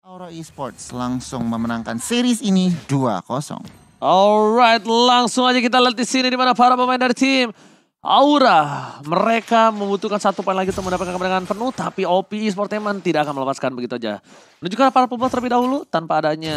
Aura Esports langsung memenangkan series ini 2-0. Alright, langsung aja kita lihat di sini di mana para pemain dari tim Aura, mereka membutuhkan satu poin lagi untuk mendapatkan kemenangan penuh, tapi OP Esportainment tidak akan melepaskan begitu aja. Menuju ke para pembalap terlebih dahulu tanpa adanya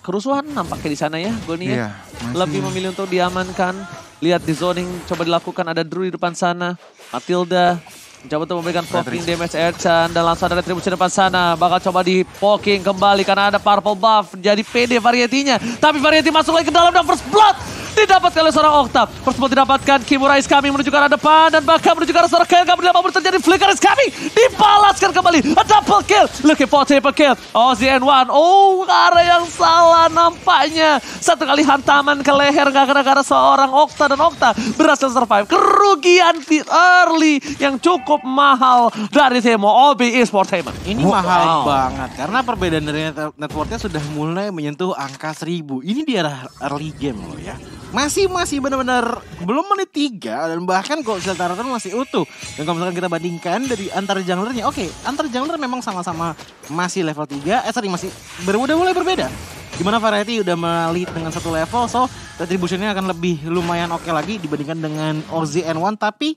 kerusuhan nampaknya di sana ya, Goni ya. Lebih memilih untuk diamankan. Lihat di zoning coba dilakukan, ada Dru di depan sana, Matilda mencoba untuk memberikan poking damage Erchan, dan langsung ada Retribution depan sana, bakal coba di poking kembali karena ada Purple Buff, jadi PD Variety-nya, tapi Variety masuk lagi ke dalam dan first blood didapatkan oleh seorang Okta. Persemua didapatkan, Kimura kami menuju ke arah depan dan bahkan menuju ke arah seorang Kyle. Gak berapa menit terjadi, Flicker kami dibalaskan kembali. A double kill, looking for triple kill. OZ1, oh arah yang salah nampaknya. Satu kali hantaman ke leher gak kena ke arah seorang Okta dan Okta berhasil survive. Kerugian di early yang cukup mahal dari tim OPI Esportainment. Ini mahal banget karena perbedaan dari networknya sudah mulai menyentuh angka 1000. Ini di arah early game loh ya. Masih benar-benar belum menit 3 dan bahkan kok Tartar masih utuh. Dan kalau misalkan kita bandingkan dari antar junglernya, oke, antar jungler memang sama-sama masih level 3, masih udah mulai berbeda. Dimana Variety udah melit dengan satu level, so retributionnya akan lebih lumayan oke lagi dibandingkan dengan OZN1, tapi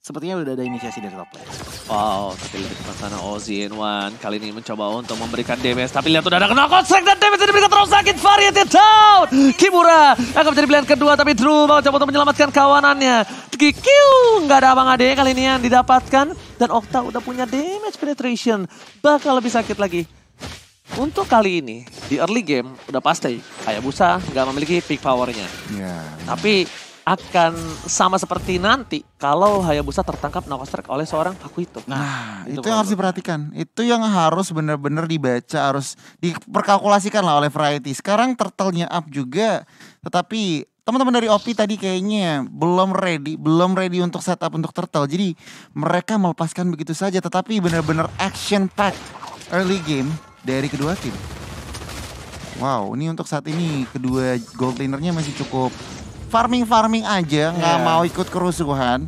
sepertinya udah ada inisiasi dari top lane. Wow, tapi lihat depan sana Ozen1 kali ini mencoba untuk memberikan damage, tapi lihat udah ada kena konstrek dan damage yang diberikan terus sakit. Variety down. Kimura akan menjadi pilihan kedua, tapi Dru mau coba untuk menyelamatkan kawanannya. Kikiu, nggak ada abang ade kali ini yang didapatkan, dan Okta udah punya damage penetration, bakal lebih sakit lagi. Untuk kali ini di early game udah pasti Hayabusa nggak memiliki peak powernya. Tapi akan sama seperti nanti kalau Hayabusa tertangkap knockstrike oleh seorang Pakuito. Nah, itu yang harus diperhatikan. Itu yang harus benar-benar dibaca, harus diperkalkulasikan lah oleh Variety. Sekarang turtle-nya up juga, tetapi teman-teman dari OP tadi kayaknya belum ready untuk setup untuk turtle. Jadi mereka melepaskan begitu saja, tetapi benar-benar action pack early game dari kedua tim. Wow, ini untuk saat ini kedua gold lanernya masih cukup farming aja, nggak mau ikut kerusuhan.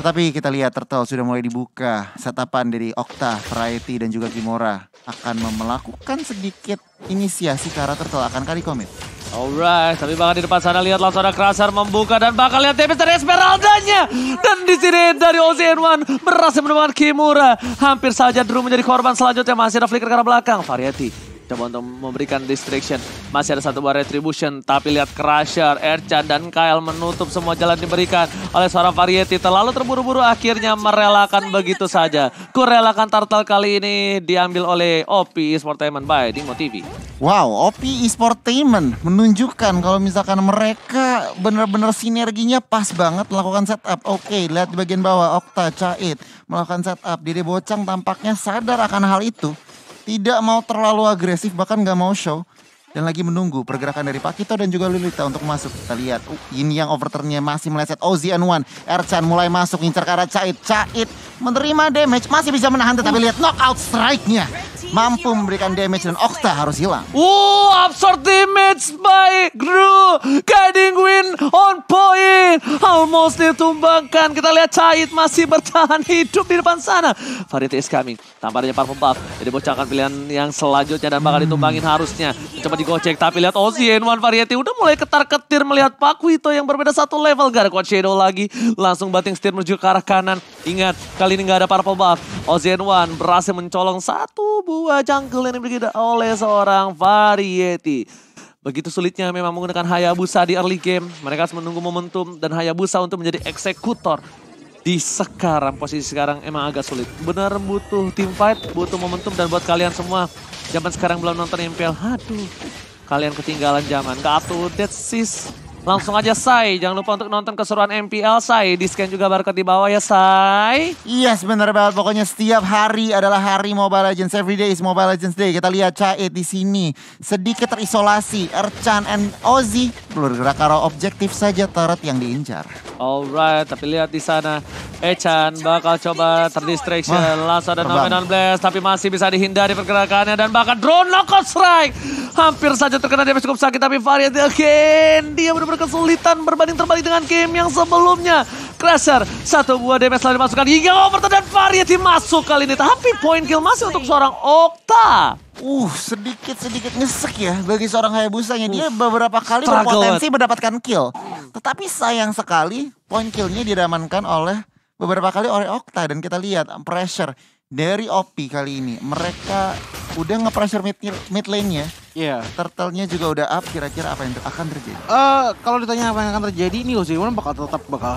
Tetapi kita lihat Turtle sudah mulai dibuka. Setapan dari Okta, Variety, dan juga Kimura akan melakukan sedikit inisiasi ke arah Turtle, akan kali commit. Alright, tapi bahkan di depan sana lihat langsung ada Crusher membuka dan bakal lihat damage dari Esmeralda-nya. Dan di sini dari OZ1 berhasil menemukan Kimura. Hampir saja Dru menjadi korban selanjutnya, masih ada flicker ke arah belakang. Variety coba untuk memberikan distraction. Masih ada satu buah retribution. Tapi lihat Crusher, Erchan, dan Kyle menutup semua jalan diberikan oleh seorang Variety. Terlalu terburu-buru akhirnya merelakan begitu saja. Kurelakan turtle kali ini diambil oleh OPI Esportainment by Dingmo TV. Wow, OPI Esportainment menunjukkan kalau misalkan mereka benar-benar sinerginya pas banget melakukan setup. Oke, lihat di bagian bawah Okta, Cait melakukan setup. Dede Bocang tampaknya sadar akan hal itu. Tidak mau terlalu agresif, bahkan nggak mau show. Dan lagi menunggu pergerakan dari Pakuito dan juga Lilita untuk masuk. Kita lihat, Yin yang overturnnya masih meleset. Ozen1, Erchan mulai masuk, ngincar ke arah Cait. Cait menerima damage, masih bisa menahan, tetapi lihat knockout strike-nya. Mampu memberikan damage dan Okta harus hilang. Absorb damage by Dru. Guiding win on point. Almost ditumbangkan. Kita lihat Cait masih bertahan hidup di depan sana. Variety is coming. Tampaknya Purple Buff. Jadi bocahkan pilihan yang selanjutnya dan bakal ditumbangin harusnya. Coba digocek, tapi lihat Ozen1 Variety udah mulai ketar-ketir melihat Pakuito yang berbeda satu level. Gak ada Quad Shadow lagi. Langsung batting steer menuju ke arah kanan. Ingat, kali ini gak ada Purple Buff. Ozen1 berhasil mencolong satu buah jungle yang diberikan oleh seorang Variety. Begitu sulitnya memang menggunakan Hayabusa di early game. Mereka harus menunggu momentum dan Hayabusa untuk menjadi eksekutor. Di sekarang, posisi sekarang emang agak sulit. Benar butuh team fight, butuh momentum, dan buat kalian semua zaman sekarang belum nonton MPL, aduh, kalian ketinggalan zaman. Gak update sis. Langsung aja Sai, jangan lupa untuk nonton keseruan MPL Sai, di scan juga barcode di bawah ya Sai. Yes, bener banget, pokoknya setiap hari adalah hari Mobile Legends, everyday is Mobile Legends Day. Kita lihat Cait di sini sedikit terisolasi, Erchan and Ozzy bergerak ke arah objektif saja turret yang diincar. Alright, tapi lihat di sana Erchan bakal coba terdistraction. Langsung ada nominal blast, tapi masih bisa dihindari pergerakannya. Dan bahkan drone knockout strike. Hampir saja terkena damage cukup sakit, tapi Variety again. Dia benar-benar kesulitan berbanding terbalik dengan game yang sebelumnya. Crusher, satu buah damage selalu dimasukkan. Hingga overton dan Variety masuk kali ini. Tapi point kill masih untuk seorang Okta. Sedikit-sedikit nyesek ya bagi seorang Hayabusanya. Dia beberapa kali berpotensi mendapatkan kill. Tetapi sayang sekali point killnya diamankan oleh beberapa kali oleh Okta. Dan kita lihat pressure dari OP kali ini. Mereka udah nge-pressure mid lane-nya. Iya. Turtle-nya juga udah up, kira-kira apa yang akan terjadi? Kalau ditanya apa yang akan terjadi, ini Ozen1 bakal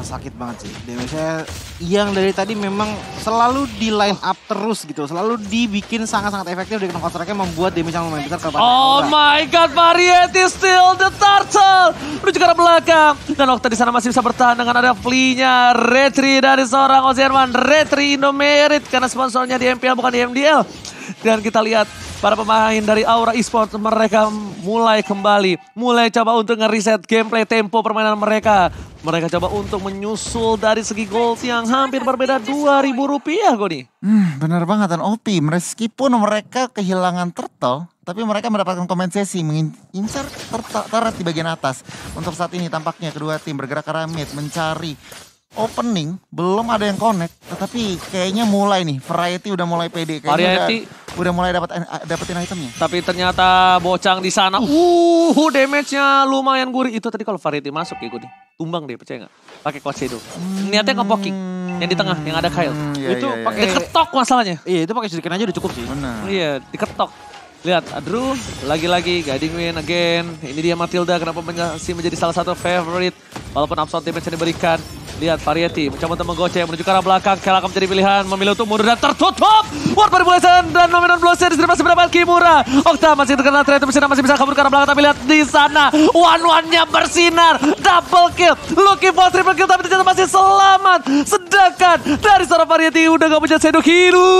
sakit banget sih. Damage-nya yang dari tadi memang selalu di line up terus gitu. Selalu dibikin sangat-sangat efektif dengan counter-nya, membuat damage yang lumayan besar kepada Okta. Oh my god, Variety still the Turtle! Menuju ke arah belakang. Dan Okta di sana masih bisa bertahan dengan ada flee-nya. Retry dari seorang Ozen1. Retry Indomerit karena sponsornya di MPL bukan di MDL. Dan kita lihat para pemain dari Aura Esports, mereka mulai kembali. Mulai coba untuk ngereset gameplay, tempo permainan mereka. Mereka coba untuk menyusul dari segi gold yang hampir berbeda Rp2.000, Goni. Benar banget, dan OP. Meskipun mereka kehilangan Turtle, tapi mereka mendapatkan kompensasi mengincar turret di bagian atas. Untuk saat ini tampaknya kedua tim bergerak ke mid mencari opening, belum ada yang connect, tetapi kayaknya mulai nih, Variety udah mulai pede. Variety udah mulai dapetin itemnya. Tapi ternyata Bocang di sana, damage-nya lumayan gurih. Itu tadi kalau Variety masuk ya gue nih, tumbang deh, percaya nggak? Pakai Quad Shadow. Niatnya ngepoking, yang di tengah, yang ada Kyle. Itu pakai diketok masalahnya. Iya, itu pakai Shuriken aja udah cukup sih. Benar. Iya, diketok. Lihat, Dru lagi-lagi guiding win again. Ini dia Matilda, kenapa masih menjadi salah satu favorite. Walaupun upshot damage yang diberikan. Lihat Variety mencoba untuk menggoceng menuju ke arah belakang. Kela akan menjadi pilihan, memilih untuk mundur dan tertutup. Ward perbuatan dan nominal blosser di sini masih mendapat Kimura. Okta masih terkena threat, tapi masih bisa kabur ke arah belakang. Tapi lihat di sana, Wanwan-nya bersinar. Double kill, looking for triple kill, tapi ternyata masih selamat. Sedangkan dari seorang Variety udah gak punya shadow hero.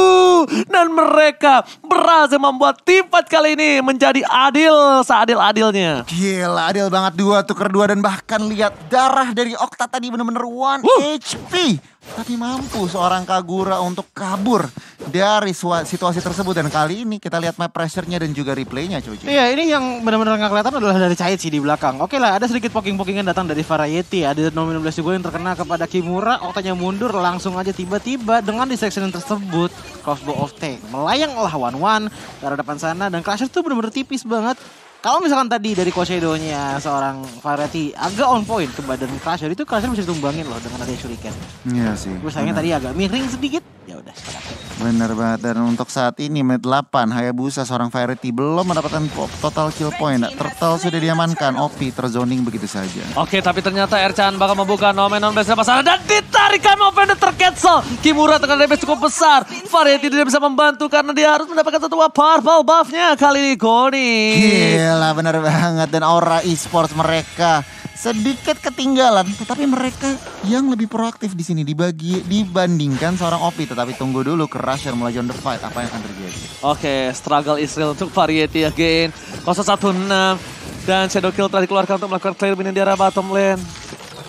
Dan mereka berhasil membuat tim empat kali ini menjadi adil, seadil-adilnya. Gila, adil banget, 2 tuker 2. Dan bahkan lihat darah dari Okta tadi bener-bener 1 HP. Tapi mampu seorang Kagura untuk kabur dari situasi tersebut. Dan kali ini kita lihat map pressure-nya dan juga replay-nya, Coach. Iya, ini yang benar-benar gak kelihatan adalah dari Cait sih di belakang. Oke lah, ada sedikit poking-pokingan datang dari Variety. Ada nominal blast juga yang terkena kepada Kimura. Oktanya mundur langsung aja tiba-tiba dengan distraction tersebut. Crossbow of Tank melayanglah Wanwan ke arah depan sana. Dan Crusher tuh benar-benar tipis banget. Kalau misalkan tadi dari Quad Shadow-nya seorang Variety agak on point ke badan Crusher, itu Crusher bisa ditumbangin loh dengan ada Shuriken. Iya sih. Sayangnya tadi agak miring sedikit, ya udah. Bener banget, dan untuk saat ini menit 8, Hayabusa seorang Variety belum mendapatkan total kill point. Turtle sudah diamankan, OP terzoning begitu saja. Oke, tapi ternyata Erchan bakal membuka nomen-nomen base pasangan dan ditarikan offense tercancel. Kimura terkena damage cukup besar. Variety tidak bisa membantu karena dia harus mendapatkan satu purple buff-nya kali ini, Goni. Yalah, benar banget, dan Aura Esports mereka sedikit ketinggalan, tetapi mereka yang lebih proaktif di sini dibandingkan seorang OP. Tetapi tunggu dulu, Crusher mulai join the fight, apa yang akan terjadi? Oke, struggle Israel untuk Variety again, 016, dan shadow kill telah dikeluarkan untuk melakukan clear minion di arah bottom lane.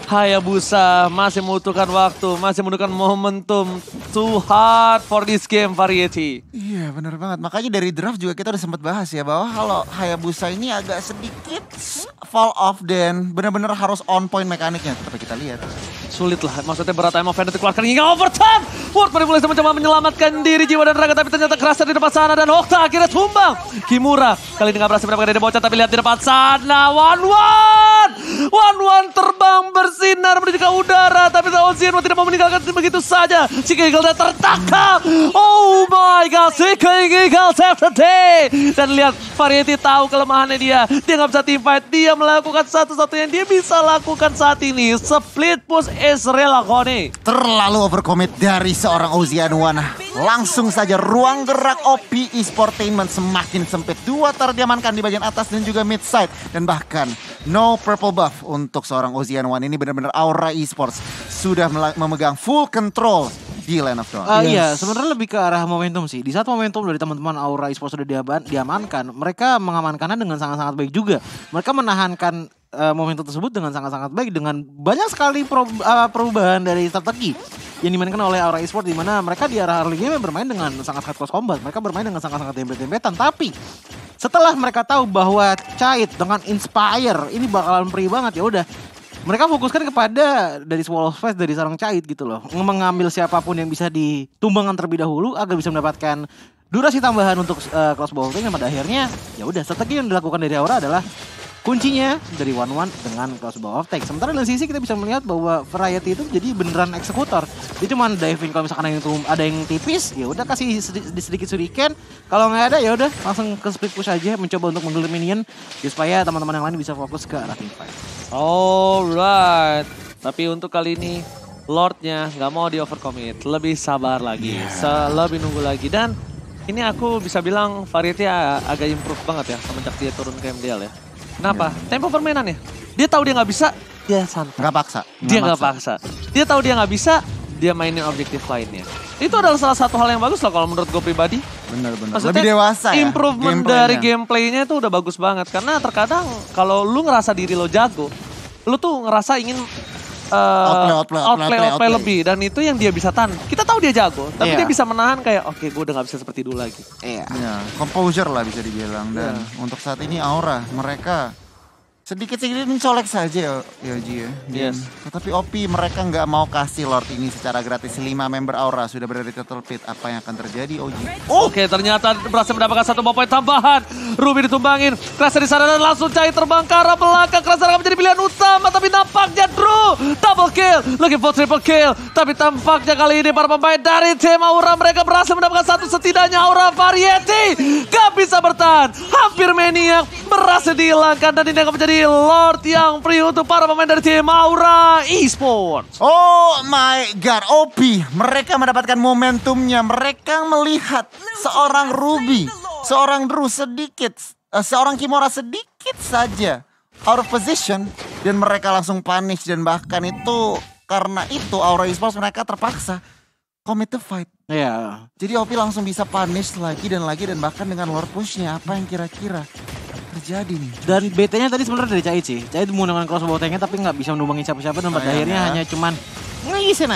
Hayabusa masih membutuhkan waktu, masih membutuhkan momentum. Too hard for this game, Variety. Iya, benar banget. Makanya dari draft juga kita udah sempat bahas ya, bahwa kalau Hayabusa ini agak sedikit fall off dan benar-benar harus on point mekaniknya. Tapi kita lihat sulit lah, maksudnya berat time offense dikeluarkan hingga overtime. Ward berhasil mencoba menyelamatkan diri jiwa dan raga, tapi ternyata Crusher di depan sana dan Okta akhirnya tumbang. Kimura kali ini gak berhasil mendapatkan dede bocah, tapi lihat di depan sana Wanwan terbang bersinar menuju ke udara, tapi Ozen1 tidak mau meninggalkan begitu saja. Si Kagura tertangkap. Oh my god, si Kagura save the day. Dan lihat Variety tahu kelemahannya dia. Dia gak bisa team fight, dia melakukan satu-satunya yang dia bisa lakukan saat ini, split push Israel. Goni, terlalu overcommit dari seorang Ozen1. Langsung saja ruang gerak OP Esportainment semakin sempit. 2 tar diamankan di bagian atas dan juga mid side. Dan bahkan no purple buff untuk seorang Ozen1. Ini benar-benar Aura Esports sudah memegang full control di line of the yes. Iya, sebenarnya lebih ke arah momentum sih. Di saat momentum dari teman-teman Aura Esports sudah diamankan, mereka mengamankannya dengan sangat-sangat baik juga. Mereka menahankan momentum tersebut dengan sangat-sangat baik, dengan banyak sekali perubahan dari strategi yang dimainkan oleh Aura Esports, di mana mereka di arah early game bermain dengan sangat-sangat close combat, mereka bermain dengan sangat-sangat dempet-dempetan. Tapi setelah mereka tahu bahwa Cait dengan Inspire ini bakalan free banget, ya udah mereka fokuskan kepada dari swallow space, dari sarang Cait gitu loh, mengambil siapapun yang bisa ditumbangkan terlebih dahulu agar bisa mendapatkan durasi tambahan untuk crossbow tank. Pada akhirnya ya udah strategi yang dilakukan dari Aura adalah kuncinya dari Wanwan dengan crossbow of tank. Sementara dari sisi kita bisa melihat bahwa Variety itu jadi beneran eksekutor. Dia cuma diving kalau misalkan ada yang tipis, ya udah kasih sedikit shuriken. Kalau nggak ada ya udah langsung ke split push aja, mencoba untuk menggelir minion supaya teman-teman yang lain bisa fokus ke arah teamfight. Alright. Tapi untuk kali ini Lordnya nggak mau di overcommit, lebih sabar lagi, lebih nunggu lagi. Dan ini aku bisa bilang Variety agak improve banget ya semenjak dia turun ke MDL ya. Kenapa? Yeah. Tempo permainan ya. Dia tahu dia nggak bisa, dia santai. Nggak paksa. Dia nggak paksa. Dia tahu dia nggak bisa, dia mainin objektif lainnya. Itu adalah salah satu hal yang bagus lah kalau menurut gue pribadi. Bener. Maksudnya lebih dewasa ya. Improvement dari gameplaynya itu udah bagus banget. Karena terkadang kalau lu ngerasa diri lo jago, lu tuh ngerasa ingin outplay lebih, dan itu yang dia bisa tahan. Kita tahu dia jago, tapi dia bisa menahan kayak oke, gue udah gak bisa seperti dulu lagi. Iya. Yeah. Composure lah bisa dibilang, dan untuk saat ini Aura mereka sedikit-sedikit mencolek saja ya Ji ya. Yes. Tetapi OP mereka nggak mau kasih Lord ini secara gratis. 5 member Aura sudah berada di Turtle Pit. Apa yang akan terjadi OG? Oke, ternyata berhasil mendapatkan 1 poin tambahan. Ruby ditumbangin. Crusher di sana dan langsung Cai terbang ke arah belakang. Crusher akan menjadi pilihan utama, tapi nampaknya Dru double kill. Looking for triple kill. Tapi tampaknya kali ini para pemain dari tim Aura mereka berhasil mendapatkan 1 setidaknya. Aura Variety nggak bisa bertahan. Hampir maniak berhasil dihilangkan, dan ini akan menjadi Lord yang free untuk para pemain dari tim Aura Esports. Oh my god, OP mereka mendapatkan momentumnya. Mereka melihat seorang Ruby, seorang Dru sedikit, seorang Kimura sedikit saja out of position, dan mereka langsung punish. Dan bahkan itu, karena itu Aura Esports mereka terpaksa commit the fight. Yeah. Jadi OP langsung bisa punish lagi, dan bahkan dengan Lord pushnya. Apa yang kira-kira terjadi nih? Dan BT-nya tadi sebenarnya dari Cait sih. Cait menggunakan crossbow tank-nya tapi nggak bisa menumbangin siapa-siapa, dan pada akhirnya hanya cuman nipisin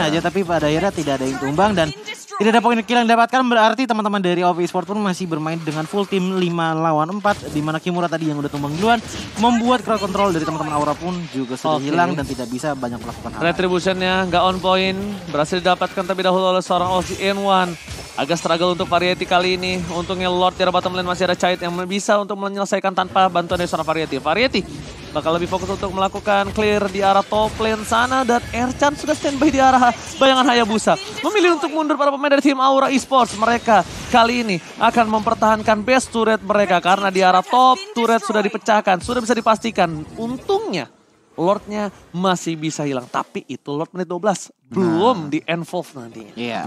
aja, tapi pada akhirnya tidak ada yang tumbang dan tidak ada poin kill yang didapatkan. Berarti teman-teman dari OP Esports pun masih bermain dengan full tim 5 lawan 4, di mana Kimura tadi yang udah tumbang duluan membuat crowd control dari teman-teman Aura pun juga sudah hilang dan tidak bisa banyak melakukan hal. Retribution-nya nggak on point, berhasil didapatkan terlebih dahulu oleh seorang OZ1. Agak struggle untuk Variety kali ini. Untungnya Lord di bottom lane masih ada Cait yang bisa untuk menyelesaikan tanpa bantuan dari seorang Variety. Variety bakal lebih fokus untuk melakukan clear di arah top lane sana, dan Erchan sudah standby di arah bayangan Hayabusa. Memilih untuk mundur para pemain dari tim Aura Esports. Mereka kali ini akan mempertahankan base turret mereka, karena di arah top turret sudah dipecahkan, sudah bisa dipastikan. Untungnya Lordnya masih bisa hilang, tapi itu Lord menit 12 belum di-involve nantinya. Iya.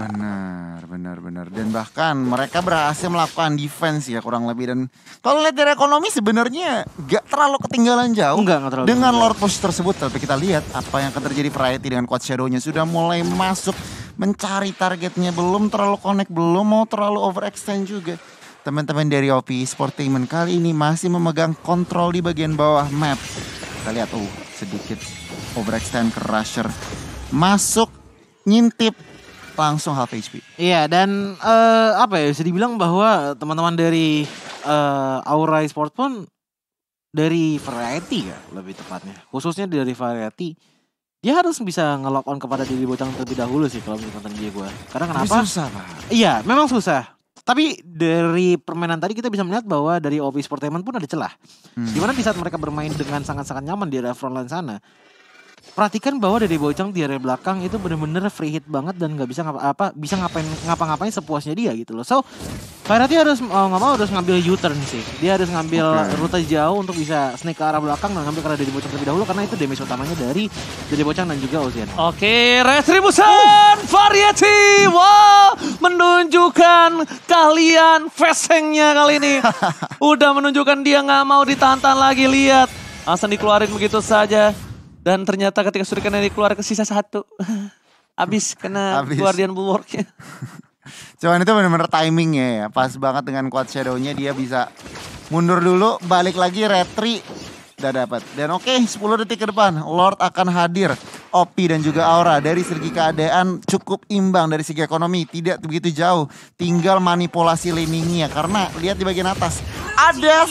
Benar. Dan bahkan mereka berhasil melakukan defense ya kurang lebih, dan kalau lihat dari ekonomi sebenarnya gak terlalu ketinggalan jauh dengan Lord push tersebut. Tapi kita lihat apa yang akan terjadi. Variety dengan Quad Shadow-nya sudah mulai masuk mencari targetnya, belum terlalu connect, belum mau terlalu overextend juga. Teman-teman dari OP Esportainment kali ini masih memegang kontrol di bagian bawah map. Kita lihat sedikit overextend ke Crusher, masuk, ngintip, langsung half HP. Iya, dan bisa dibilang bahwa teman-teman dari Aura Esports pun, dari Variety ya lebih tepatnya, khususnya dari Variety, dia harus bisa nge-lock on kepada diri Bocang terlebih dahulu sih kalau menurut dia gue. Karena kenapa? Susah Pak. Iya, memang susah. Tapi dari permainan tadi kita bisa melihat bahwa dari OP Esportainment pun ada celah. Dimana di saat mereka bermain dengan sangat-sangat nyaman di area frontline sana. Perhatikan bahwa dari Bocang di area belakang itu bener-bener free hit banget, dan nggak bisa ngapa-ngapain sepuasnya dia gitu loh. So, Variety harus harus ngambil U-turn sih. Dia harus ngambil rute jauh untuk bisa snake ke arah belakang dan ngambil karena dari Bocang terlebih dahulu, karena itu damage utamanya dari Bocang dan juga Ozen. Oke, Retribution Variety. Wow, menunjukkan kalian facing-nya kali ini. Udah menunjukkan dia nggak mau ditahan-tahan lagi, lihat. Langsung dikeluarin begitu saja. Dan ternyata ketika Shuriken ini keluar ke sisa 1. Abis kena Guardian Bulwark-nya. Cuman itu bener-bener timingnya ya. Pas banget dengan Quad Shadow-nya dia bisa mundur dulu, balik lagi retri. kita dapat. Dan oke, 10 detik ke depan Lord akan hadir. OP dan juga Aura dari segi keadaan cukup imbang, dari segi ekonomi tidak begitu jauh. Tinggal manipulasi laningnya, karena lihat di bagian atas ada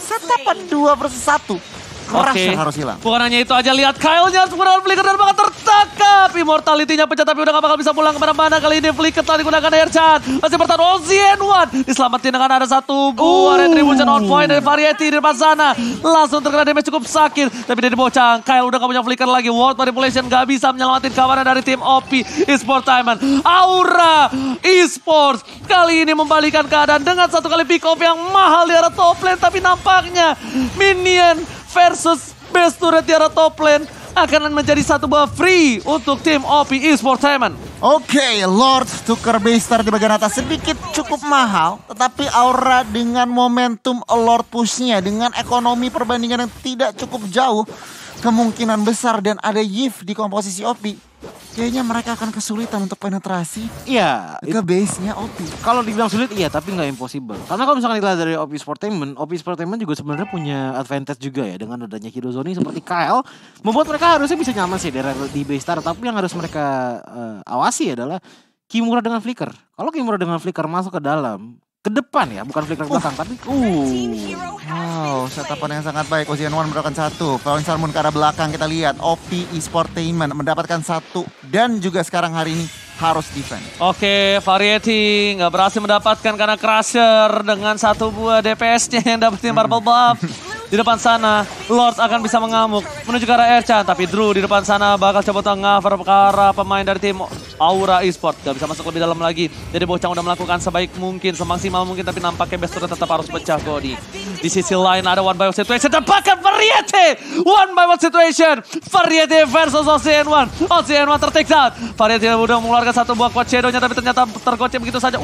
setapan 2 versus 1. Crusher harus hilang. Bukan hanya itu aja, lihat Kyle-nya sebenarnya Flicker dan bakal tertangkap. Immortality-nya pecah tapi udah gak bakal bisa pulang kemana-mana. Kali ini Flicker telah digunakan Erchan. Masih bertahan Ozen1. Diselamatin dengan ada satu buah Retribution on point dari Variety di depan sana. Langsung terkena damage cukup sakit. Tapi dari Bocang, Kyle udah gak punya Flicker lagi. World Manipulation gak bisa menyelamatin kawanan dari tim OP Esportainment. Aura Esports kali ini membalikan keadaan dengan satu kali pick off yang mahal di arah top lane. Tapi nampaknya minion versus best turret di arah top lane akan menjadi satu buah free untuk tim OP Esportainment. Oke, Lord tuker Beastar di bagian atas sedikit cukup mahal. Tetapi Aura dengan momentum Lord pushnya, dengan ekonomi perbandingan yang tidak cukup jauh, kemungkinan besar dan ada Yif di komposisi OP, kayaknya mereka akan kesulitan untuk penetrasi. Iya, ke base-nya OP. Kalau dibilang sulit, iya, tapi nggak impossible. Karena kalau misalkan kita dari OP Esportainment juga sebenarnya punya advantage juga ya, dengan adanya Hirozone seperti Kyle, membuat mereka harusnya bisa nyaman sih di base star. Tapi yang harus mereka awasi adalah Kimura dengan Flicker. Kalau Kimura dengan Flicker masuk ke dalam, ke depan ya, bukan Flicker ke belakang, tapi wow, setapan yang sangat baik. Ozen1 mendapatkan 1, Falling Star Moon ke arah belakang. Kita lihat OP Esportainment mendapatkan 1 dan juga sekarang hari ini harus defend. Oke, Variety nggak berhasil mendapatkan karena Crusher dengan 1 buah DPS-nya yang dapetin Purple Buff. Di depan sana, Lords akan bisa mengamuk menuju ke arah Erchan. Tapi Dru di depan sana bakal coba tengah perkara pemain dari tim Aura Esports. Gak bisa masuk lebih dalam lagi. Jadi Bocang udah melakukan sebaik mungkin, semaksimal mungkin. Tapi nampaknya best turret tetap harus pecah Goni. Di sisi lain ada one by one situation. Dan bahkan Variety! One by one situation. Variety versus Ozen1. Ozen1 tertake down. Variety udah mengeluarkan 1 buah Quad Shadow-nya. Tapi ternyata tergocek begitu saja.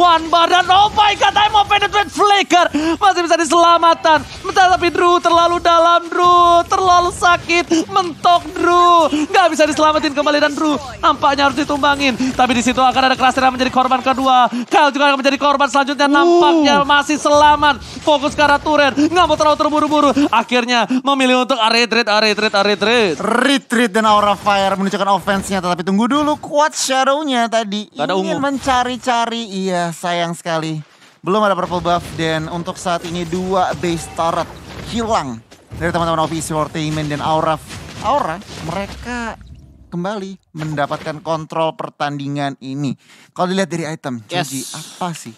One bar dan oh my god, I'm on penetrate Flicker. Masih bisa diselamatkan. Tapi Dru terlalu dalam, Dru terlalu sakit, mentok Dru, nggak bisa diselamatin kembali dan Dru nampaknya harus ditumbangin. Tapi di situ akan ada Crusher menjadi korban kedua, Kyle juga akan menjadi korban selanjutnya. Nampaknya masih selamat, fokus ke arah turret, nggak mau terlalu terburu-buru. Akhirnya memilih untuk retreat dan Aura Fire menunjukkan offense-nya. Tetapi tunggu dulu Quad Shadow-nya tadi ingin mencari-cari, iya sayang sekali. Belum ada purple buff dan untuk saat ini 2 base turret hilang dari teman-teman OP Esportainment dan Aura mereka kembali mendapatkan kontrol pertandingan ini. Kalau dilihat dari item, jadi apa sih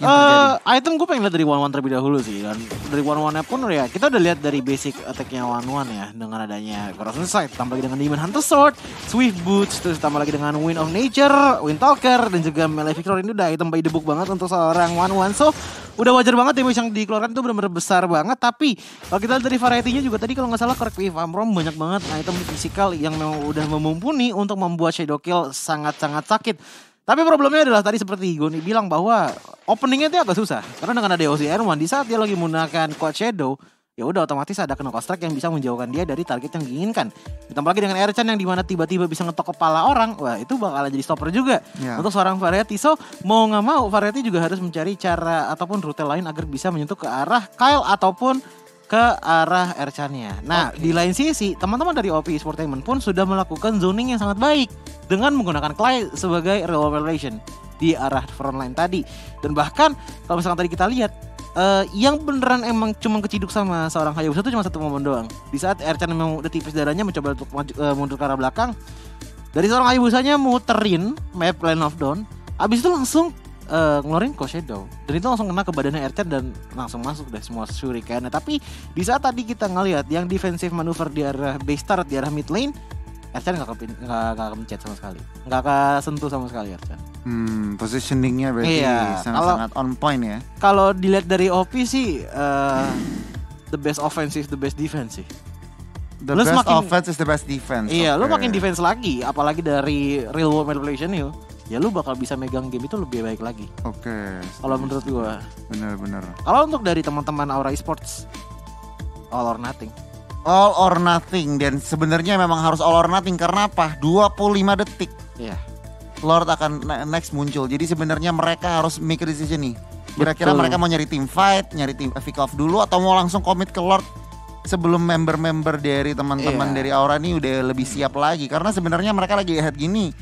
yang terjadi? Item gue pengen lihat dari Wanwan terlebih dahulu sih, dan dari Wanwan-nya pun ya kita udah lihat dari basic attack-nya Wanwan ya, dengan adanya Crossbow Sight, tambah lagi dengan Demon Hunter Sword, Swift Boots, terus tambah lagi dengan Wind of Nature, Wind Talker, dan juga Melee Victor. Ini udah item by the book banget untuk seorang Wanwan, so udah wajar banget damage yang dikeluarkan itu benar-benar besar banget. Tapi kalau kita lihat dari variety-nya juga tadi, kalau nggak salah correct me if I'm wrong, banyak banget item fisikal yang memang udah memumpuni untuk membuat shadow kill sangat-sangat sakit. Tapi problemnya adalah tadi seperti Goni bilang bahwa openingnya itu agak susah, karena dengan ada Ozen1 di saat dia lagi menggunakan Quad Shadow, ya udah otomatis ada kena counter strike yang bisa menjauhkan dia dari target yang diinginkan. Ditambah lagi dengan Erchan yang dimana tiba-tiba bisa ngetok kepala orang, wah itu bakalan jadi stopper juga untuk seorang Variety. So mau nggak mau Variety juga harus mencari cara ataupun rute lain agar bisa menyentuh ke arah Kyle ataupun ke arah Erchan-nya. Nah di lain sisi teman-teman dari OP Esportainment pun sudah melakukan zoning yang sangat baik dengan menggunakan Clyde sebagai role relation di arah frontline tadi. Dan bahkan kalau misalkan tadi kita lihat, yang beneran emang cuma keciduk sama seorang Hayabusa itu cuma 1 momen doang. Di saat Erchan memang udah tipis darahnya mencoba untuk mundur ke arah belakang, dari seorang Hayabusanya muterin map Lane of Dawn, abis itu langsung ngeluarin Quad Shadow, dan itu langsung kena ke badannya Erchan dan langsung masuk deh semua Shuriken. Nah, tapi di saat tadi kita ngelihat yang defensive maneuver di arah base turret, di arah mid lane, Erchan gak mencet sama sekali, gak kesentuh sama sekali Erchan. Positioningnya berarti sangat-sangat on point ya. Kalau dilihat dari OP sih, the best offensive, the best defense sih. The best offense is the best defense. Iya, lu makin defense lagi, apalagi dari real world manipulation yuk, ya lu bakal bisa megang game itu lebih baik lagi. Oke. Kalau menurut gua, bener-bener. Kalau untuk dari teman-teman Aura Esports, all or nothing. All or nothing, dan sebenarnya memang harus all or nothing karena apa? 25 detik. Lord akan next muncul. Jadi sebenarnya mereka harus make a decision nih. Kira-kira mereka mau nyari team fight, nyari team pick off dulu, atau mau langsung komit ke Lord sebelum member-member dari teman-teman dari Aura ini udah lebih siap lagi? Karena sebenarnya mereka lagi head gini,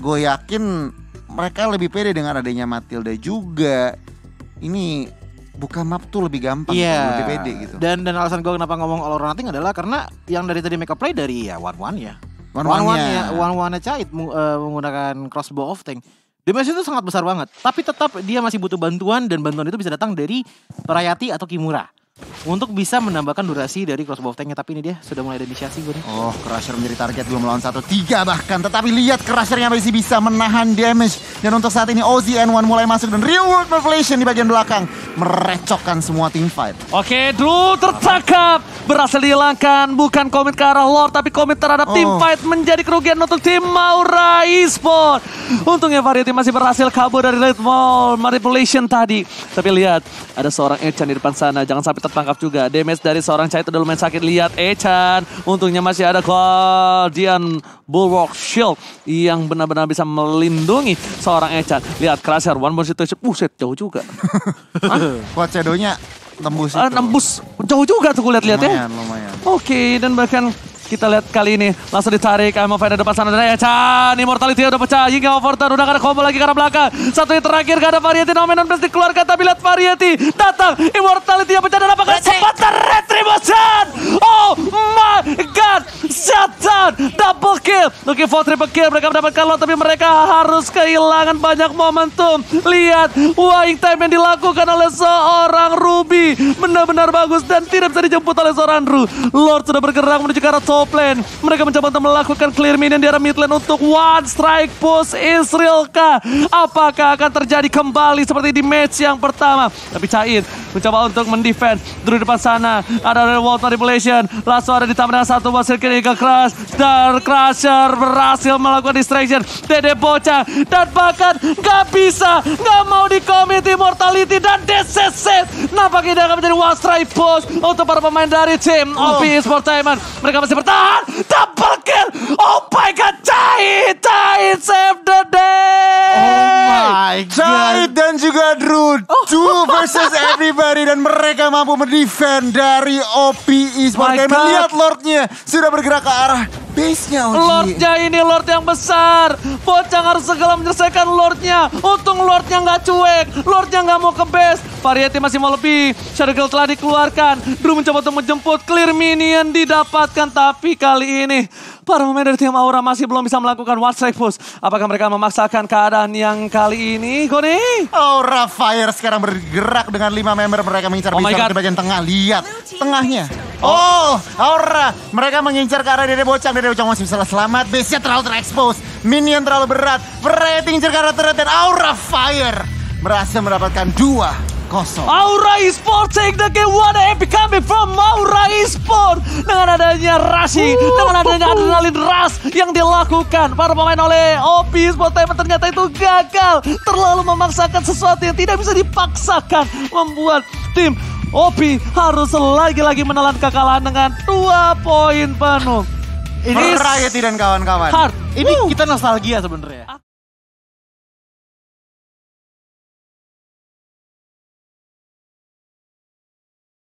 gue yakin mereka lebih pede dengan adanya Matilda juga. Ini buka map tuh lebih gampang, lebih pede gitu. Dan alasan gue kenapa ngomong all or nothing adalah karena yang dari tadi make up play dari Wanwan Cait menggunakan crossbow of tank. Damage itu sangat besar banget, tapi tetap dia masih butuh bantuan, dan bantuan itu bisa datang dari Variety atau Kimura untuk bisa menambahkan durasi dari crossbow of tank-nya. Tapi ini dia sudah mulai ada inisiasi gue nih. Oh, Crusher menjadi target 2 melawan 1, 3 bahkan. Tetapi lihat Crusher-nya masih bisa menahan damage. Dan untuk saat ini OZ1 mulai masuk dan reward revelation di bagian belakang merecokkan semua tim fight. Oke, Dru tertangkap, berhasil dihilangkan, bukan komit ke arah Lord tapi komit terhadap tim fight, menjadi kerugian untuk tim Aura Esports. Untungnya Variety masih berhasil kabur dari late wall manipulation tadi. Tapi lihat ada seorang Erchan di depan sana, jangan sampai tertangkap juga. Damage dari seorang Cahit udah lumayan sakit. Lihat Erchan, untungnya masih ada Guardian Bulwark Shield yang benar-benar bisa melindungi seorang Erchan. Lihat Crusher, one more situation, buset jauh juga. Quad Shadow-nya nembus, nembus jauh juga tuh gue lihat-lihat ya. Oke, dan bahkan kita lihat kali ini langsung ditarik sama Fender depan sana. Dan Erchan, immortality udah pecah. Ying overturn, udah gak ada combo lagi karena belakang. Satu yang terakhir gak ada Variety, nomenon plus dikeluarkan. Tapi lihat Variety datang, immortality yang pecah. Dan apakah kesempatan retribution? Oh my god, shutdown, double kill. Looking for triple kill, mereka mendapatkan lot. Tapi mereka harus kehilangan banyak momentum. Lihat wing time yang dilakukan oleh seorang Ruby, benar-benar bagus dan tidak bisa dijemput oleh seorang Dru. Lord sudah bergerak menuju ke arah top lane. Mereka mencoba untuk melakukan clear minion di arah mid lane untuk one strike push Israel K. Apakah akan terjadi kembali seperti di match yang pertama? Tapi Cait mencoba untuk mendefend. Dru depan sana ada wall manipulation. Lasso ada ditambah satu wasil kiri ke Crush. Dan Crusher berhasil melakukan distraction. Dede bocah dan bahkan gak bisa, gak mau dikomit immortality dan DCC. Nampaknya dia akan menjadi one strike push untuk para pemain dari tim OP Esportainment. Mereka masih bertahan, double kill. Oh my god, Cahit save the day. Oh my god, Cahit dan juga Dru, two versus everybody, dan mereka mampu mendefend dari OP Esports. Dan lihat Lordnya sudah bergerak ke arah base-nya. Lordnya ini Lord yang besar. Bocang harus segala menyelesaikan Lordnya. Untung Lordnya nggak cuek, Lordnya nggak mau ke base. Variety masih mau lebih. Shadow Girl telah dikeluarkan. Dru mencoba untuk menjemput, clear minion didapatkan. Tapi kali ini para pemain dari tim Aura masih belum bisa melakukan one strike push. Apakah mereka memaksakan keadaan yang kali ini, Goni? Aura Fire sekarang bergerak dengan 5 member. Mereka mengincar bisa di bagian tengah. Lihat tengahnya. Oh, Aura. Mereka mengincar ke arah Dede Bocang. Dede Bocang masih bisa selamat. Base-nya terlalu terexpose. Minion terlalu berat. Variety mengincar ke arah turret. Dan Aura Fire berhasil mendapatkan 2-0. Aura Esports take the game. What an epic coming from Aura Esports. Dengan adanya rushing, dengan adanya adrenalin rush yang dilakukan para pemain oleh OP Esportainment, ternyata itu gagal. Terlalu memaksakan sesuatu yang tidak bisa dipaksakan, membuat tim OP harus lagi-lagi menelan kekalahan dengan 2 poin penuh. Variety dan kawan-kawan. Ini kita nostalgia sebenarnya.